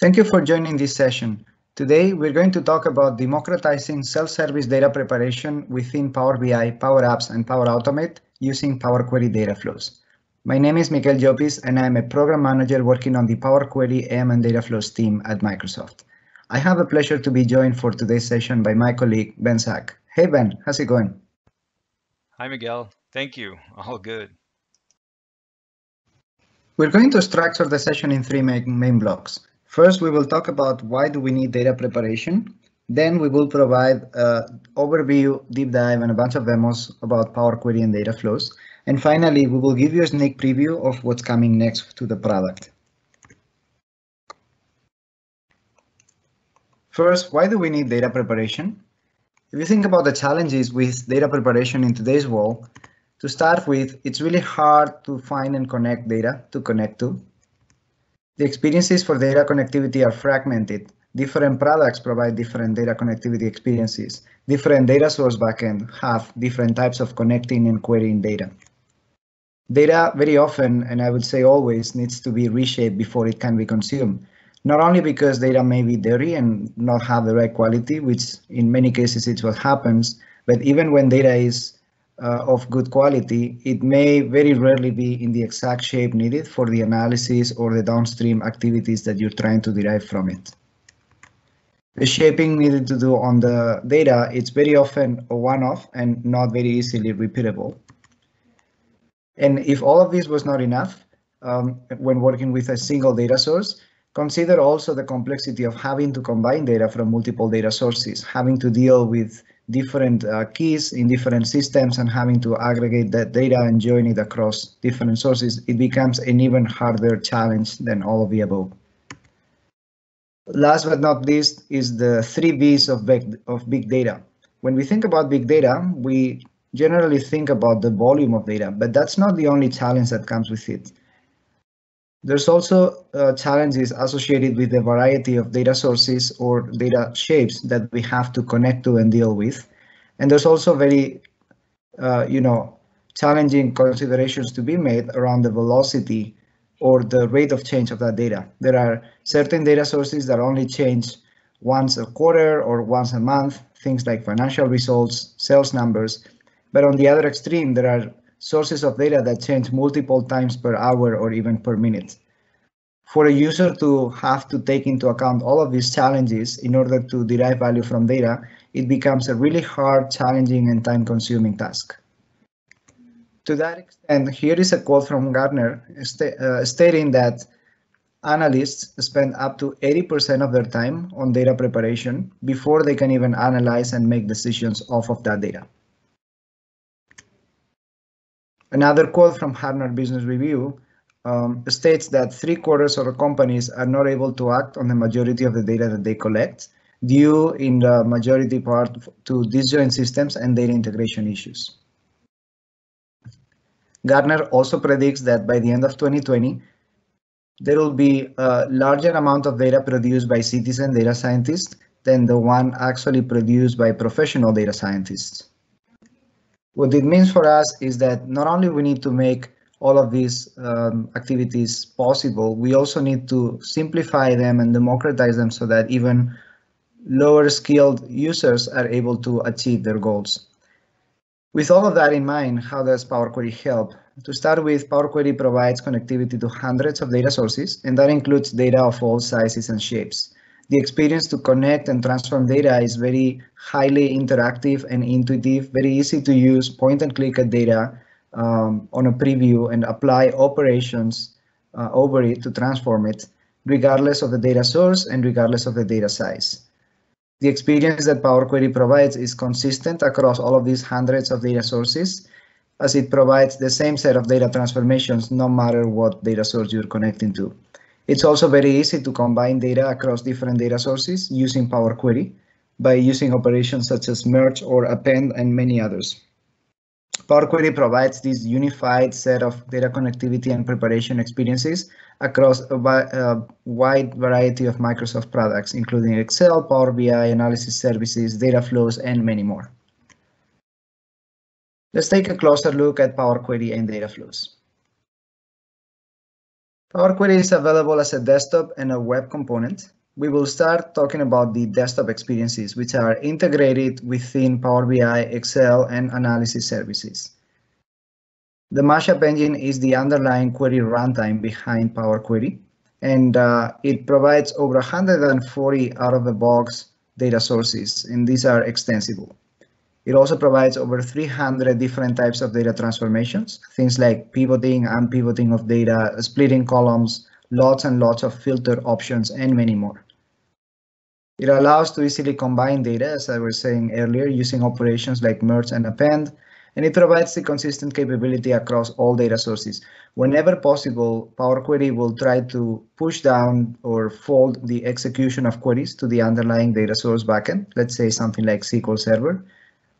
Thank you for joining this session. Today, we're going to talk about democratizing self-service data preparation within Power BI, Power Apps, and Power Automate using Power Query data flows. My name is Miguel Llopis, and I'm a program manager working on the Power Query and data flows team at Microsoft. I have a pleasure to be joined for today's session by my colleague, Ben Sack. Hey, Ben, how's it going? Hi, Miguel. Thank you. All good. We're going to structure the session in three main blocks. First, we will talk about why do we need data preparation. Then we will provide an overview, deep dive, and a bunch of demos about Power Query and data flows. And finally, we will give you a sneak preview of what's coming next to the product. First, why do we need data preparation? If you think about the challenges with data preparation in today's world, to start with, it's really hard to find and connect data to connect to. The experiences for data connectivity are fragmented. Different products provide different data connectivity experiences. Different data source backends have different types of connecting and querying data. Data very often, and I would say always, needs to be reshaped before it can be consumed. Not only because data may be dirty and not have the right quality, which in many cases is what happens, but even when data is of good quality, it may very rarely be in the exact shape needed for the analysis or the downstream activities that you're trying to derive from it. The shaping needed to do on the data, it's very often a one-off and not very easily repeatable. And if all of this was not enough, when working with a single data source, consider also the complexity of having to combine data from multiple data sources, having to deal with different keys in different systems and having to aggregate that data and join it across different sources. It becomes an even harder challenge than all of the above. Last but not least is the 3 Bs of big data. When we think about big data, we generally think about the volume of data, but that's not the only challenge that comes with it. There's also challenges associated with the variety of data sources or data shapes that we have to connect to and deal with. And there's also very, challenging considerations to be made around the velocity or the rate of change of that data. There are certain data sources that only change once a quarter or once a month, things like financial results, sales numbers. But on the other extreme, there are sources of data that change multiple times per hour or even per minute. For a user to have to take into account all of these challenges in order to derive value from data, it becomes a really hard, challenging, and time-consuming task. To that extent, here is a quote from Gartner stating that analysts spend up to 80% of their time on data preparation before they can even analyze and make decisions off of that data. Another quote from Gartner Business Review states that 3/4 of companies are not able to act on the majority of the data that they collect, due in the majority part to disjoint systems and data integration issues. Gartner also predicts that by the end of 2020, there will be a larger amount of data produced by citizen data scientists than the one actually produced by professional data scientists. What it means for us is that not only we need to make all of these activities possible, we also need to simplify them and democratize them so that even lower skilled users are able to achieve their goals. With all of that in mind, how does Power Query help? To start with, Power Query provides connectivity to hundreds of data sources, and that includes data of all sizes and shapes. The experience to connect and transform data is very highly interactive and intuitive, very easy to use, point and click at data on a preview and apply operations over it to transform it, regardless of the data source and regardless of the data size. The experience that Power Query provides is consistent across all of these hundreds of data sources, as it provides the same set of data transformations no matter what data source you're connecting to. It's also very easy to combine data across different data sources using Power Query by using operations such as merge or append and many others. Power Query provides this unified set of data connectivity and preparation experiences across a wide variety of Microsoft products, including Excel, Power BI, Analysis Services, Data Flows, and many more. Let's take a closer look at Power Query and Data Flows. Power Query is available as a desktop and a web component. We will start talking about the desktop experiences, which are integrated within Power BI, Excel, and Analysis Services. The Mashup Engine is the underlying query runtime behind Power Query, and it provides over 140 out-of-the-box data sources, and these are extensible. It also provides over 300 different types of data transformations, things like pivoting, unpivoting of data, splitting columns, lots and lots of filter options, and many more. It allows to easily combine data, as I was saying earlier, using operations like merge and append, and it provides the consistent capability across all data sources. Whenever possible, Power Query will try to push down or fold the execution of queries to the underlying data source backend, let's say something like SQL Server.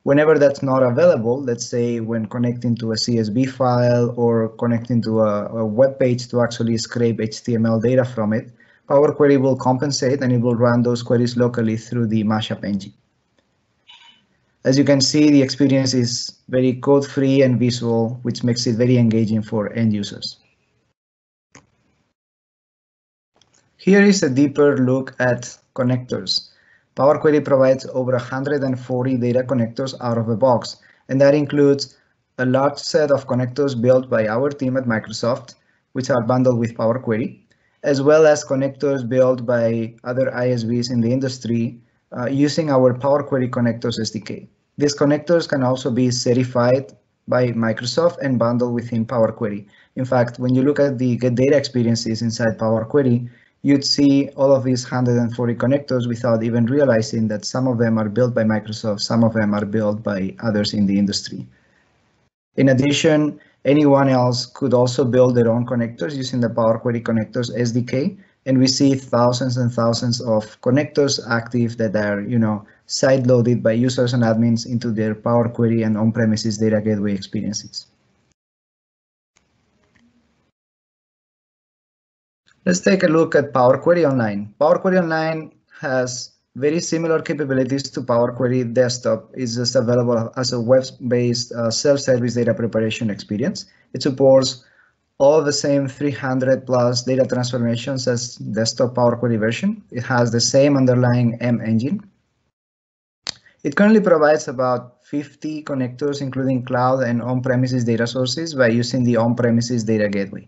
Whenever that's not available, let's say when connecting to a CSV file or connecting to a web page to actually scrape HTML data from it, Power Query will compensate and it will run those queries locally through the Mashup Engine. As you can see, the experience is very code-free and visual, which makes it very engaging for end users. Here is a deeper look at connectors. Power Query provides over 140 data connectors out of the box, and that includes a large set of connectors built by our team at Microsoft, which are bundled with Power Query, as well as connectors built by other ISVs in the industry using our Power Query connectors SDK. These connectors can also be certified by Microsoft and bundled within Power Query. In fact, when you look at the data experiences inside Power Query, you'd see all of these 140 connectors without even realizing that some of them are built by Microsoft, some of them are built by others in the industry. In addition, anyone else could also build their own connectors using the Power Query Connectors SDK, and we see thousands and thousands of connectors active that are, sideloaded by users and admins into their Power Query and on-premises data gateway experiences. Let's take a look at Power Query Online. Power Query Online has very similar capabilities to Power Query Desktop. It's just available as a web-based self-service data preparation experience. It supports all the same 300 plus data transformations as Desktop Power Query version. It has the same underlying M engine. It currently provides about 50 connectors, including cloud and on-premises data sources, by using the on-premises data gateway.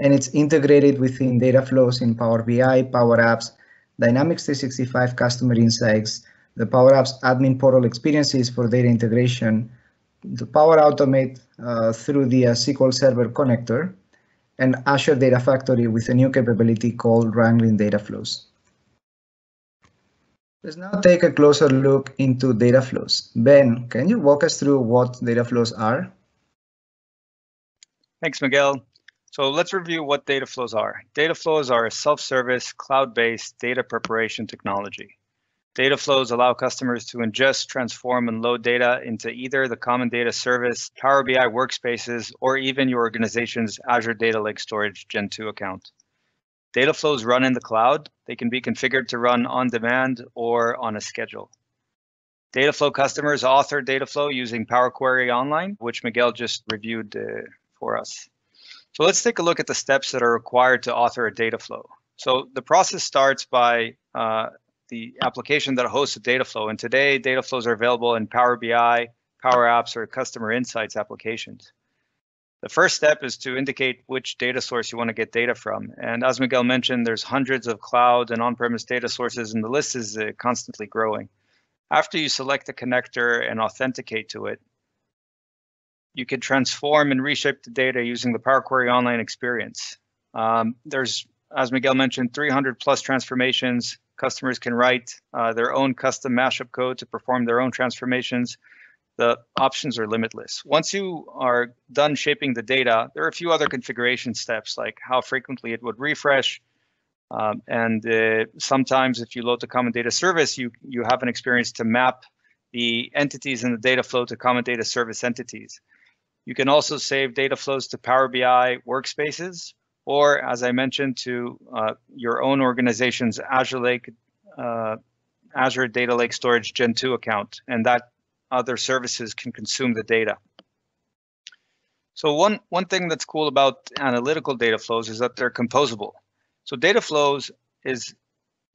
And it's integrated within Dataflows in Power BI, Power Apps, Dynamics 365 Customer Insights, the Power Apps admin portal experiences for data integration, the Power Automate through the SQL Server connector, and Azure Data Factory with a new capability called Wrangling Data Flows. Let's now take a closer look into Dataflows. Ben, can you walk us through what Dataflows are? Thanks, Miguel. So let's review what Dataflows are. Dataflows are a self-service, cloud-based data preparation technology. Dataflows allow customers to ingest, transform, and load data into either the Common Data Service, Power BI workspaces, or even your organization's Azure Data Lake Storage Gen 2 account. Dataflows run in the cloud. They can be configured to run on demand or on a schedule. Dataflow customers author Dataflow using Power Query Online, which Miguel just reviewed for us. So let's take a look at the steps that are required to author a data flow. So the process starts by the application that hosts a data flow. And today, data flows are available in Power BI, Power Apps, or Customer Insights applications. The first step is to indicate which data source you want to get data from. And as Miguel mentioned, there's hundreds of cloud and on-premise data sources, and the list is constantly growing. After you select the connector and authenticate to it, you can transform and reshape the data using the Power Query Online experience. There's, as Miguel mentioned, 300 plus transformations. Customers can write their own custom mashup code to perform their own transformations. The options are limitless. Once you are done shaping the data, there are a few other configuration steps, like how frequently it would refresh. Sometimes if you load the Common Data Service, you have an experience to map the entities in the data flow to Common Data Service entities. You can also save data flows to Power BI workspaces, or as I mentioned, to your own organization's Azure Data Lake Storage Gen 2 account, and that other services can consume the data. So one thing that's cool about analytical data flows is that they're composable. So data flows is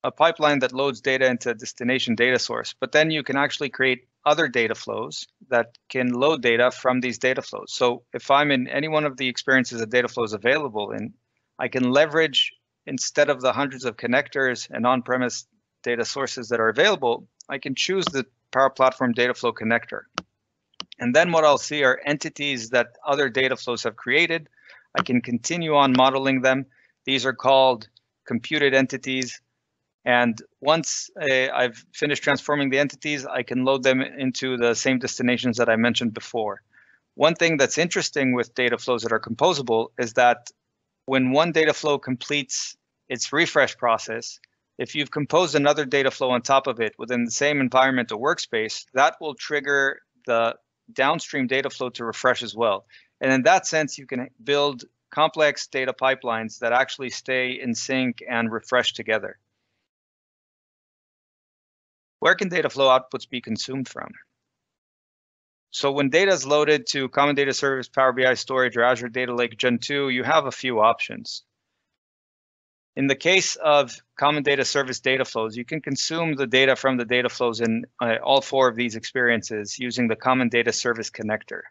a pipeline that loads data into a destination data source, but then you can actually create other data flows that can load data from these data flows. So if I'm in any one of the experiences that data flows available in, I can leverage, instead of the hundreds of connectors and on-premise data sources that are available, I can choose the Power Platform Dataflow connector. And then what I'll see are entities that other data flows have created. I can continue on modeling them. These are called computed entities. And once I've finished transforming the entities, I can load them into the same destinations that I mentioned before. One thing that's interesting with data flows that are composable is that when one data flow completes its refresh process, if you've composed another data flow on top of it within the same environment or workspace, that will trigger the downstream data flow to refresh as well. And in that sense, you can build complex data pipelines that actually stay in sync and refresh together. Where can data flow outputs be consumed from? So when data is loaded to Common Data Service, Power BI Storage, or Azure Data Lake Gen 2, you have a few options. In the case of Common Data Service data flows, you can consume the data from the data flows in all four of these experiences using the Common Data Service connector.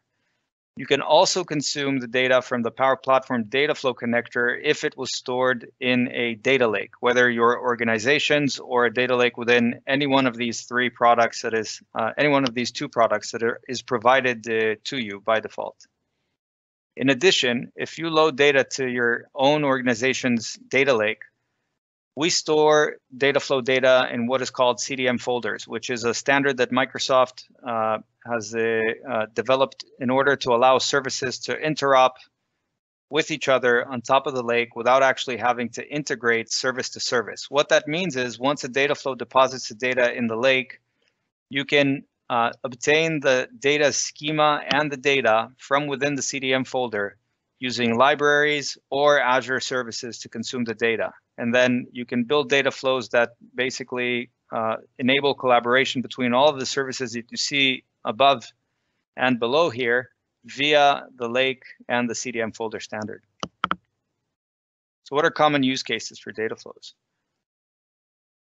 You can also consume the data from the Power Platform Dataflow connector if it was stored in a data lake, whether your organization's or a data lake within any one of these three products that is, any one of these two products that is provided to you by default. In addition, if you load data to your own organization's data lake, we store data flow data in what is called CDM folders, which is a standard that Microsoft has developed in order to allow services to interop with each other on top of the lake without actually having to integrate service to service. What that means is once a data flow deposits the data in the lake, you can obtain the data schema and the data from within the CDM folder using libraries or Azure services to consume the data. And then you can build data flows that basically enable collaboration between all of the services that you see above and below here via the lake and the CDM folder standard. So what are common use cases for data flows?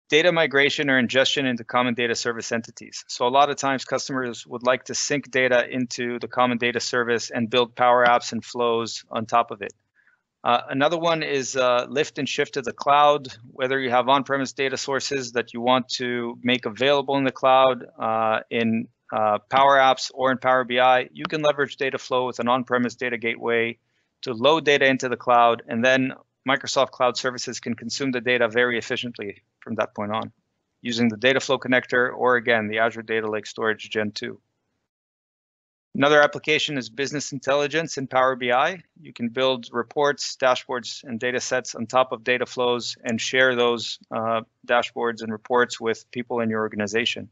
Data migration or ingestion into Common Data Service entities. So a lot of times customers would like to sync data into the Common Data Service and build Power Apps and flows on top of it. Another one is lift and shift to the cloud, whether you have on-premise data sources that you want to make available in the cloud in Power Apps or in Power BI, you can leverage data flow with an on-premise data gateway to load data into the cloud, and then Microsoft Cloud Services can consume the data very efficiently from that point on, using the Dataflow connector or again, the Azure Data Lake Storage Gen 2. Another application is business intelligence in Power BI. You can build reports, dashboards, and data sets on top of data flows and share those dashboards and reports with people in your organization.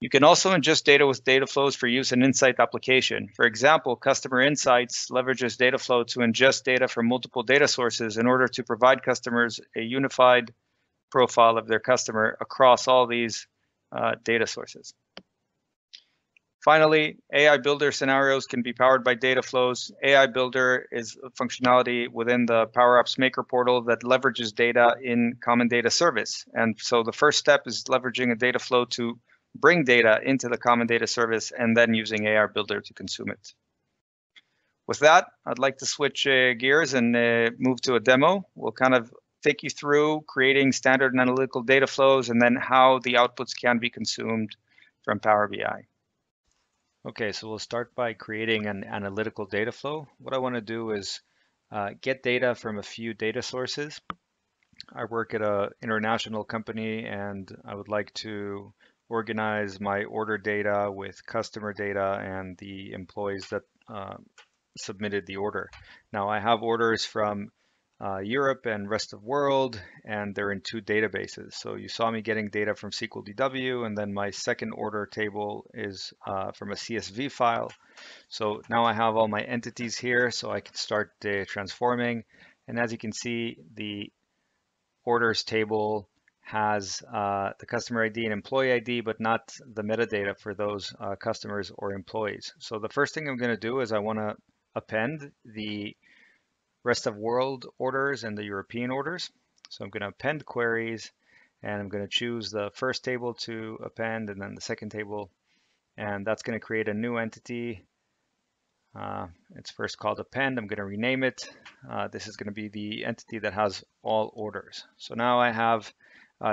You can also ingest data with data flows for use in insight application. For example, Customer Insights leverages data flow to ingest data from multiple data sources in order to provide customers a unified profile of their customer across all these data sources. Finally, AI Builder scenarios can be powered by data flows. AI Builder is a functionality within the Power Apps Maker portal that leverages data in Common Data Service. And so the first step is leveraging a data flow to bring data into the Common Data Service and then using AI Builder to consume it. With that, I'd like to switch gears and move to a demo. We'll kind of take you through creating standard and analytical data flows and then how the outputs can be consumed from Power BI. Okay, so we'll start by creating an analytical data flow. What I want to do is get data from a few data sources. I work at an international company and I would like to organize my order data with customer data and the employees that submitted the order. Now I have orders from Europe and rest of world, and they're in two databases. So you saw me getting data from SQL DW, and then my second order table is from a CSV file. So now I have all my entities here, so I can start transforming. And as you can see, the orders table has the customer ID and employee ID, but not the metadata for those customers or employees. So the first thing I'm going to do is I want to append the rest of world orders and the European orders. So I'm going to append queries, and I'm going to choose the first table to append and then the second table. And that's going to create a new entity. It's first called append. I'm going to rename it. This is going to be the entity that has all orders. So now I have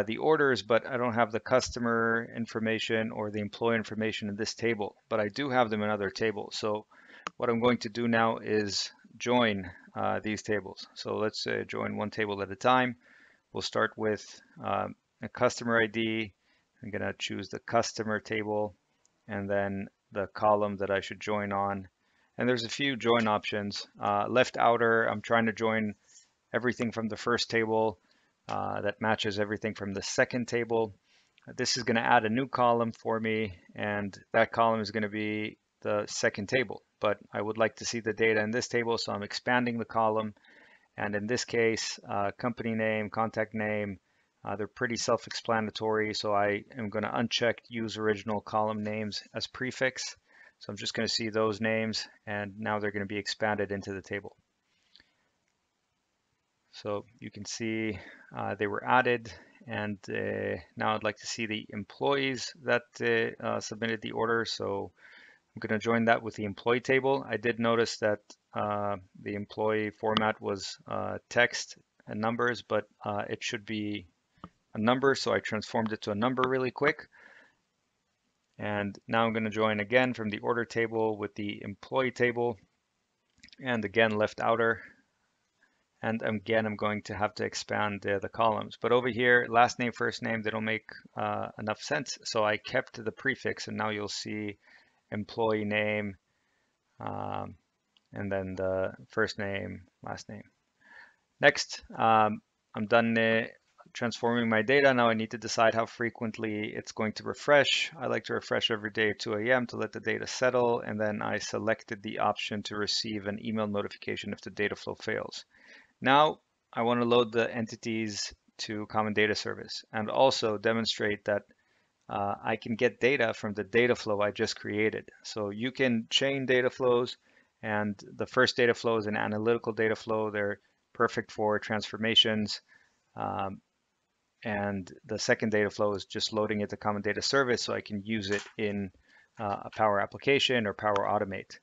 the orders, but I don't have the customer information or the employee information in this table, but I do have them in other tables. So what I'm going to do now is join these tables. So let's join one table at a time. We'll start with a customer ID. I'm going to choose the customer table and then the column that I should join on. And there's a few join options. Left outer, I'm trying to join everything from the first table that matches everything from the second table. This is going to add a new column for me, and that column is going to be the second table. But I would like to see the data in this table, so I'm expanding the column. And in this case, company name, contact name, they're pretty self-explanatory. So I am going to uncheck use original column names as prefix. So I'm just going to see those names, and now they're going to be expanded into the table. So you can see they were added, and now I'd like to see the employees that submitted the order. So I'm going to join that with the employee table. I did notice that the employee format was text and numbers, but it should be a number. So I transformed it to a number really quick. And now I'm going to join again from the order table with the employee table, and again left outer. And again, I'm going to have to expand the columns. But over here, last name, first name, they don't make enough sense. So I kept the prefix, and now you'll see employee name, and then the first name, last name. Next, I'm done transforming my data. Now I need to decide how frequently it's going to refresh. I like to refresh every day at 2 a.m. to let the data settle. And then I selected the option to receive an email notification if the data flow fails. Now I want to load the entities to Common Data Service and also demonstrate that I can get data from the data flow I just created. So you can chain data flows, and the first data flow is an analytical data flow. They're perfect for transformations. And the second data flow is just loading it to Common Data Service so I can use it in a Power Application or Power Automate.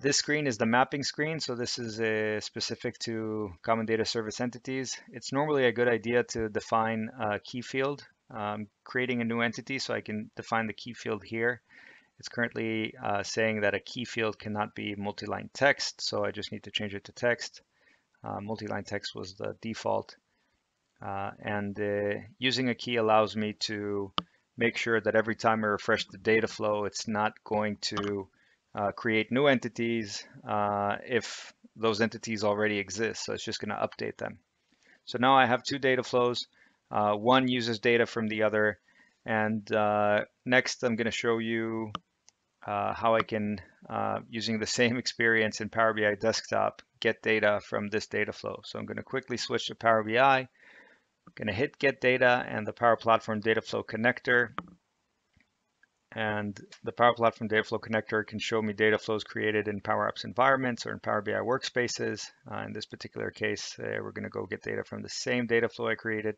This screen is the mapping screen, so this is specific to Common Data Service entities. It's normally a good idea to define a key field. I'm creating a new entity, so I can define the key field here. It's currently saying that a key field cannot be multi-line text, so I just need to change it to text. Multi-line text was the default. Using a key allows me to make sure that every time I refresh the data flow, it's not going to create new entities if those entities already exist. So it's just going to update them. So now I have two data flows. One uses data from the other. And next, I'm going to show you how I can, using the same experience in Power BI Desktop, get data from this data flow. So I'm going to quickly switch to Power BI. Going to hit Get Data and the Power Platform Dataflow connector. And the Power Platform Dataflow connector can show me data flows created in Power Apps environments or in Power BI workspaces. In this particular case, we're going to go get data from the same data flow I created.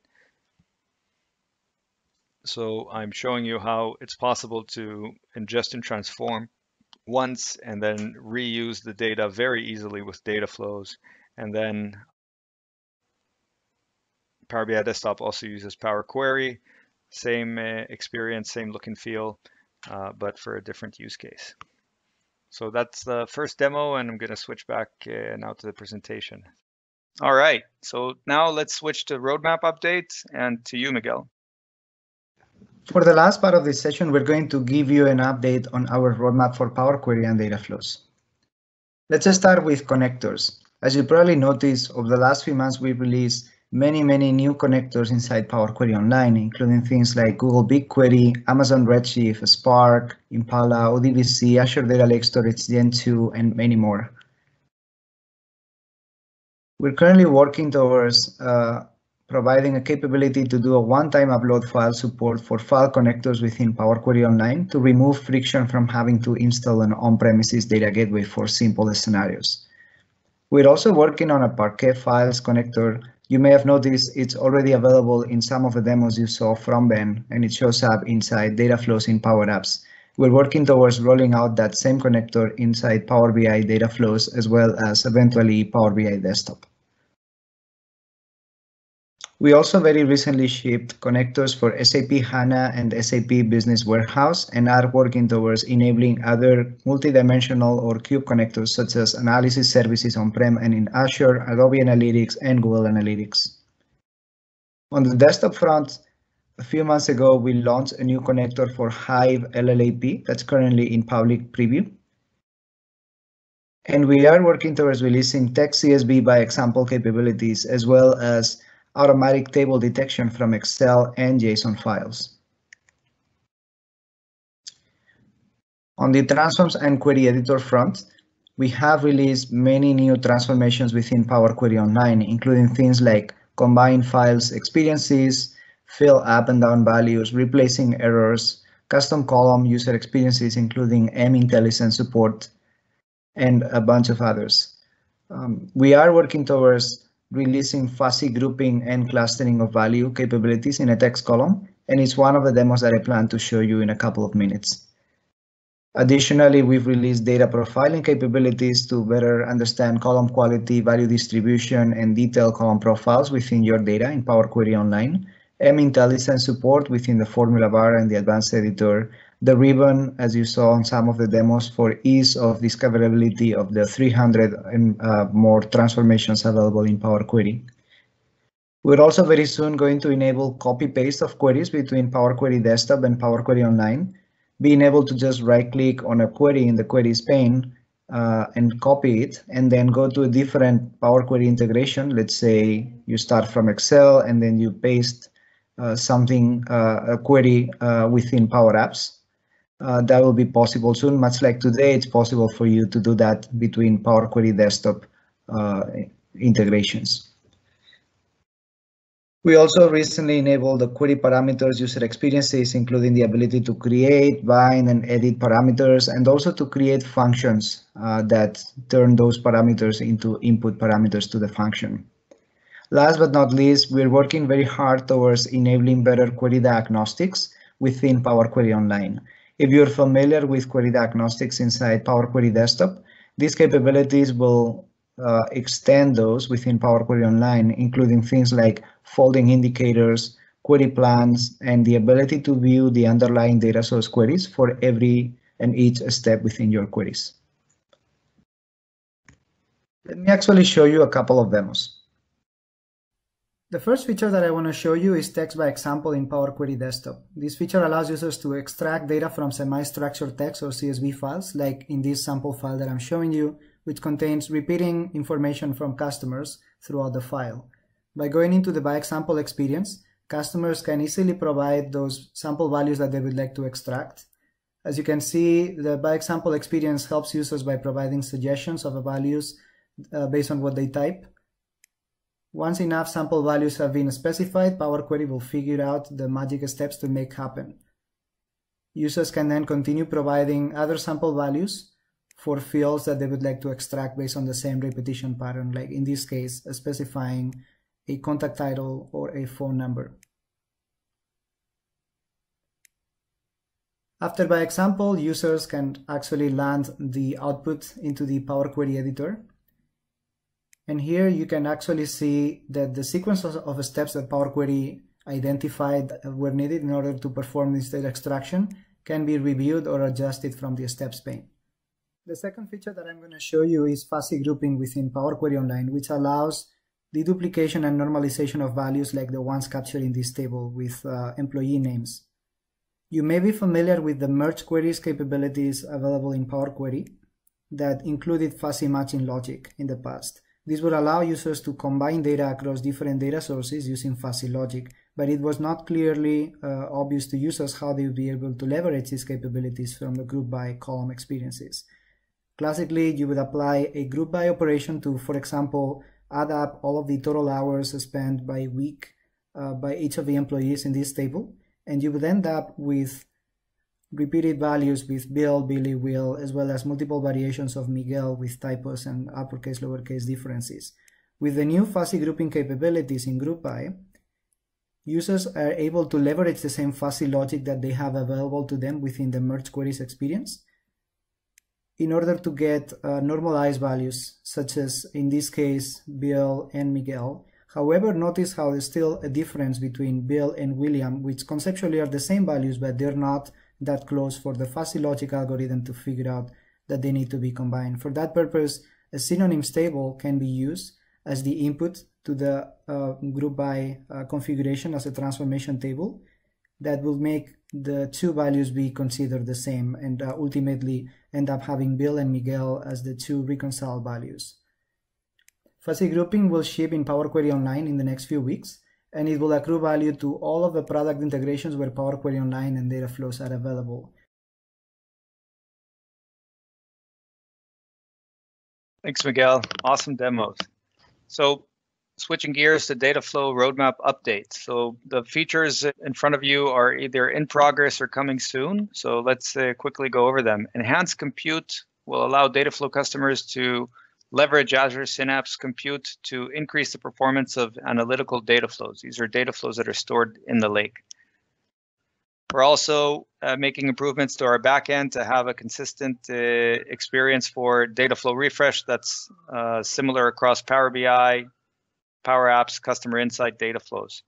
So I'm showing you how it's possible to ingest and transform once and then reuse the data very easily with data flows. And then Power BI Desktop also uses Power Query, same experience, same look and feel, but for a different use case. So that's the first demo, and I'm going to switch back now to the presentation. All right, so now let's switch to roadmap updates and to you, Miguel. For the last part of this session, we're going to give you an update on our roadmap for Power Query and data flows. Let's just start with connectors. As you probably noticed, over the last few months, we've released many new connectors inside Power Query Online, including things like Google BigQuery, Amazon Redshift, Spark, Impala, ODBC, Azure Data Lake Storage Gen 2, and many more. We're currently working towards providing a capability to do a one-time upload file support for file connectors within Power Query Online to remove friction from having to install an on-premises data gateway for simple scenarios. We're also working on a Parquet Files connector. You may have noticed it's already available in some of the demos you saw from Ben, and it shows up inside Dataflows in Power Apps. We're working towards rolling out that same connector inside Power BI Dataflows as well as eventually Power BI Desktop. We also very recently shipped connectors for SAP HANA and SAP Business Warehouse and are working towards enabling other multidimensional or cube connectors such as Analysis Services on-prem and in Azure, Adobe Analytics, and Google Analytics. On the desktop front, a few months ago, we launched a new connector for Hive LLAP that's currently in public preview. And we are working towards releasing text CSV by example capabilities as well as automatic table detection from Excel and JSON files. On the transforms and query editor front, we have released many new transformations within Power Query Online, including things like combine files experiences, fill up and down values, replacing errors, custom column user experiences, including M intelligence support, and a bunch of others. We are working towards releasing fuzzy grouping and clustering of value capabilities in a text column, and it's one of the demos that I plan to show you in a couple of minutes. Additionally, we've released data profiling capabilities to better understand column quality, value distribution, and detailed column profiles within your data in Power Query Online, M intelligence support within the formula bar and the advanced editor, the ribbon, as you saw on some of the demos, for ease of discoverability of the 300 and more transformations available in Power Query. We're also very soon going to enable copy-paste of queries between Power Query Desktop and Power Query Online, being able to just right-click on a query in the queries pane and copy it, and then go to a different Power Query integration. Let's say you start from Excel and then you paste a query within Power Apps. That will be possible soon, much like today it's possible for you to do that between Power Query Desktop integrations. We also recently enabled the query parameters user experiences, including the ability to create, bind, and edit parameters, and also to create functions that turn those parameters into input parameters to the function. Last but not least, we're working very hard towards enabling better query diagnostics within Power Query Online. If you're familiar with query diagnostics inside Power Query Desktop, these capabilities will extend those within Power Query Online, including things like folding indicators, query plans, and the ability to view the underlying data source queries for every and each step within your queries. Let me actually show you a couple of demos. The first feature that I want to show you is text by example in Power Query Desktop. This feature allows users to extract data from semi-structured text or CSV files, like in this sample file that I'm showing you, which contains repeating information from customers throughout the file. By going into the by example experience, customers can easily provide those sample values that they would like to extract. As you can see, the by example experience helps users by providing suggestions of values based on what they type. Once enough sample values have been specified, Power Query will figure out the magic steps to make happen. Users can then continue providing other sample values for fields that they would like to extract based on the same repetition pattern, like in this case, specifying a contact title or a phone number. After by example, users can actually land the output into the Power Query editor. And here you can actually see that the sequence of steps that Power Query identified were needed in order to perform this data extraction can be reviewed or adjusted from the steps pane. The second feature that I'm going to show you is fuzzy grouping within Power Query Online, which allows deduplication and normalization of values like the ones captured in this table with employee names. You may be familiar with the merge queries capabilities available in Power Query that included fuzzy matching logic in the past. This would allow users to combine data across different data sources using fuzzy logic, but it was not clearly obvious to users how they would be able to leverage these capabilities from the group by column experiences. Classically, you would apply a group by operation to, for example, add up all of the total hours spent by week by each of the employees in this table, and you would end up with repeated values with Bill, Billy, Will, as well as multiple variations of Miguel with typos and uppercase, lowercase differences. With the new fuzzy grouping capabilities in Group By, users are able to leverage the same fuzzy logic that they have available to them within the merge queries experience in order to get normalized values, such as in this case, Bill and Miguel. However, notice how there's still a difference between Bill and William, which conceptually are the same values, but they're not that close for the fuzzy logic algorithm to figure out that they need to be combined. For that purpose, a synonyms table can be used as the input to the group by configuration as a transformation table that will make the two values be considered the same and ultimately end up having Bill and Miguel as the two reconciled values. Fuzzy grouping will ship in Power Query Online in the next few weeks, and it will accrue value to all of the product integrations where Power Query Online and Dataflows are available. Thanks, Miguel. Awesome demos. So switching gears to Dataflow roadmap updates. So the features in front of you are either in progress or coming soon. So let's quickly go over them. Enhanced compute will allow Dataflow customers to leverage Azure Synapse Compute to increase the performance of analytical data flows. These are data flows that are stored in the lake. We're also making improvements to our backend to have a consistent experience for data flow refresh that's similar across Power BI, Power Apps, Customer Insight data flows.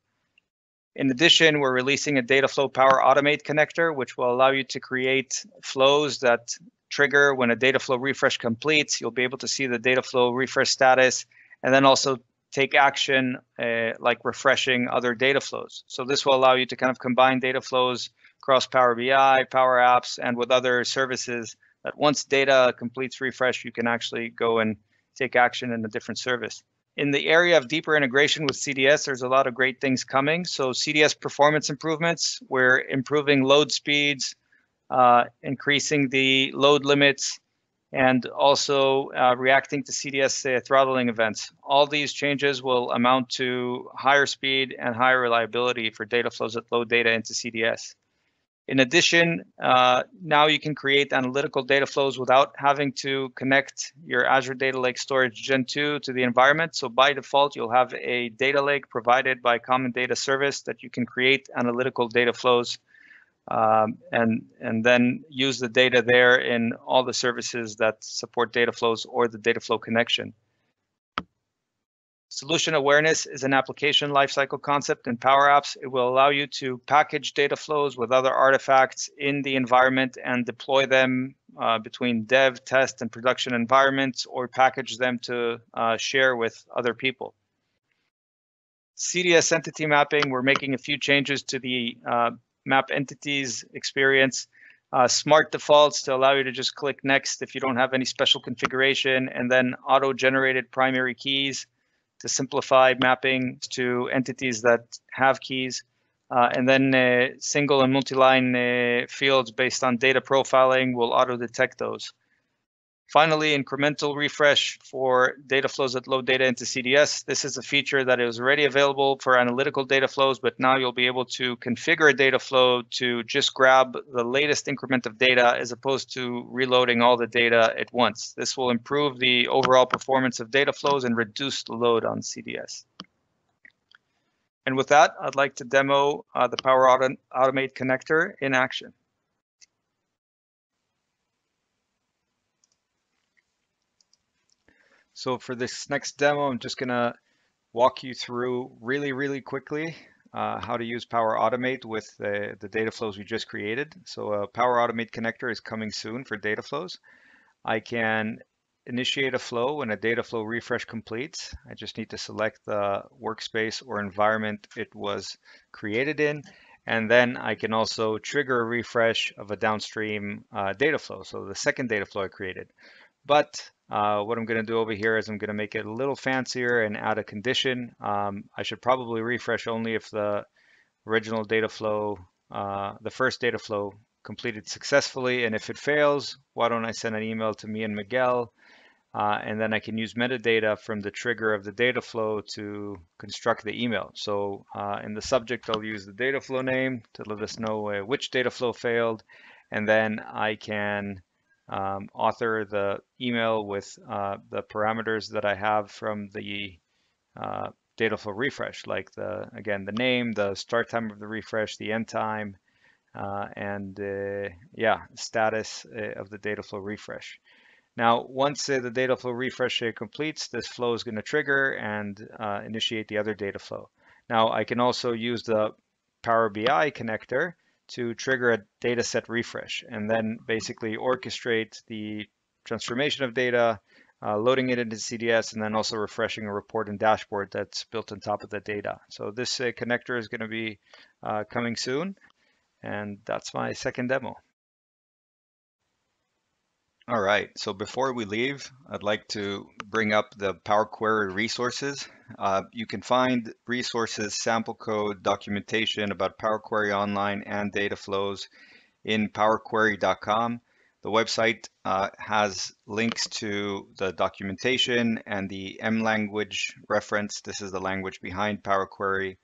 In addition, we're releasing a Dataflow Power Automate connector, which will allow you to create flows that trigger when a data flow refresh completes. You'll be able to see the data flow refresh status and then also take action like refreshing other data flows. So this will allow you to kind of combine data flows across Power BI, Power Apps, and with other services that once data completes refresh, you can actually go and take action in a different service. In the area of deeper integration with CDS, there's a lot of great things coming. So CDS performance improvements, we're improving load speeds, increasing the load limits, and also reacting to CDS throttling events. All these changes will amount to higher speed and higher reliability for data flows that load data into CDS. In addition, now you can create analytical data flows without having to connect your Azure Data Lake Storage Gen 2 to the environment. So by default, you'll have a data lake provided by Common Data Service that you can create analytical data flows and then use the data there in all the services that support data flows or the data flow connection. Solution awareness is an application lifecycle concept in Power Apps. It will allow you to package data flows with other artifacts in the environment and deploy them between dev, test, and production environments, or package them to share with other people. CDS entity mapping, we're making a few changes to the map entities experience, smart defaults to allow you to just click next if you don't have any special configuration, and then auto-generated primary keys to simplify mapping to entities that have keys, and then single and multi-line fields based on data profiling will auto-detect those. Finally, incremental refresh for data flows that load data into CDS. This is a feature that is already available for analytical data flows, but now you'll be able to configure a data flow to just grab the latest increment of data as opposed to reloading all the data at once. This will improve the overall performance of data flows and reduce the load on CDS. And with that, I'd like to demo the Power Automate connector in action. So for this next demo, I'm just gonna walk you through really quickly how to use Power Automate with the data flows we just created. So a Power Automate connector is coming soon for data flows. I can initiate a flow when a data flow refresh completes. I just need to select the workspace or environment it was created in. And then I can also trigger a refresh of a downstream data flow. So the second data flow I created. But what I'm going to do over here is I'm going to make it a little fancier and add a condition. I should probably refresh only if the original data flow, the first data flow completed successfully. And if it fails, why don't I send an email to me and Miguel And then I can use metadata from the trigger of the data flow to construct the email. So in the subject, I'll use the data flow name to let us know which data flow failed. And then I can author the email with the parameters that I have from the data flow refresh, like the name, the start time of the refresh, the end time, and status of the data flow refresh. Now, once the data flow refresh completes, this flow is going to trigger and initiate the other data flow. Now, I can also use the Power BI connector to trigger a data set refresh and then basically orchestrate the transformation of data, loading it into CDS, and then also refreshing a report and dashboard that's built on top of the data. So this connector is going to be coming soon, and that's my second demo. All right, so before we leave, I'd like to bring up the Power Query resources. You can find resources, sample code, documentation about Power Query Online and data flows in powerquery.com. The website has links to the documentation and the M language reference. This is the language behind Power Query,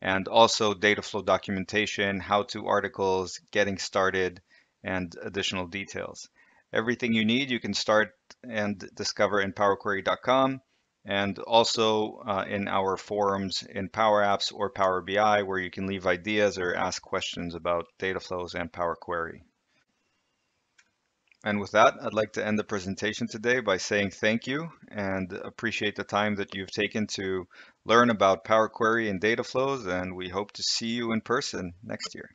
and also data flow documentation, how-to articles, getting started, and additional details. Everything you need, you can start and discover in powerquery.com, and also in our forums in Power Apps or Power BI, where you can leave ideas or ask questions about data flows and Power Query. And with that, I'd like to end the presentation today by saying thank you and appreciate the time that you've taken to learn about Power Query and data flows, and we hope to see you in person next year.